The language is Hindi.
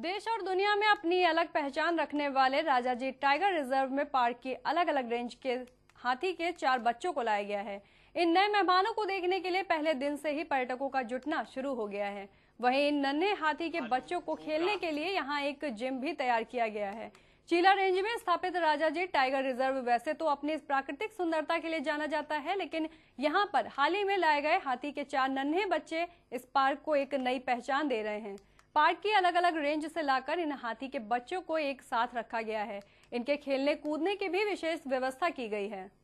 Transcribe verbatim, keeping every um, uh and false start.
देश और दुनिया में अपनी अलग पहचान रखने वाले राजाजी टाइगर रिजर्व में पार्क की अलग अलग रेंज के हाथी के चार बच्चों को लाया गया है। इन नए मेहमानों को देखने के लिए पहले दिन से ही पर्यटकों का जुटना शुरू हो गया है। वहीं इन नन्हे हाथी के बच्चों को खेलने के लिए यहाँ एक जिम भी तैयार किया गया है। चीला रेंज में स्थापित राजाजी टाइगर रिजर्व वैसे तो अपनी प्राकृतिक सुंदरता के लिए जाना जाता है, लेकिन यहाँ पर हाल ही में लाए गए हाथी के चार नन्हे बच्चे इस पार्क को एक नई पहचान दे रहे हैं। पार्क की अलग अलग रेंज से लाकर इन हाथी के बच्चों को एक साथ रखा गया है। इनके खेलने कूदने की भी विशेष व्यवस्था की गई है।